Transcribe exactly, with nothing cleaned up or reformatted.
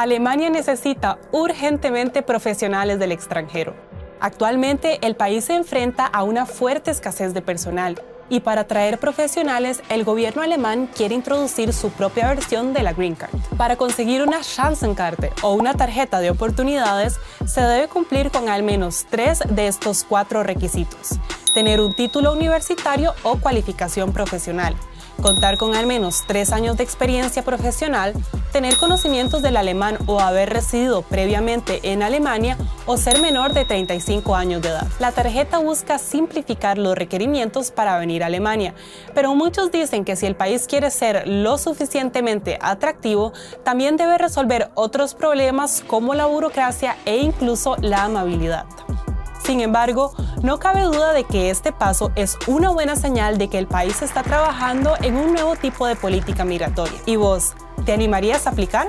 Alemania necesita urgentemente profesionales del extranjero. Actualmente, el país se enfrenta a una fuerte escasez de personal y para atraer profesionales, el gobierno alemán quiere introducir su propia versión de la Green Card. Para conseguir una Chancenkarte o una tarjeta de oportunidades, se debe cumplir con al menos tres de estos cuatro requisitos: tener un título universitario o cualificación profesional, contar con al menos tres años de experiencia profesional, tener conocimientos del alemán o haber residido previamente en Alemania o ser menor de treinta y cinco años de edad. La tarjeta busca simplificar los requerimientos para venir a Alemania, pero muchos dicen que si el país quiere ser lo suficientemente atractivo, también debe resolver otros problemas como la burocracia e incluso la amabilidad. Sin embargo, no cabe duda de que este paso es una buena señal de que el país está trabajando en un nuevo tipo de política migratoria. ¿Y vos, te animarías a aplicar?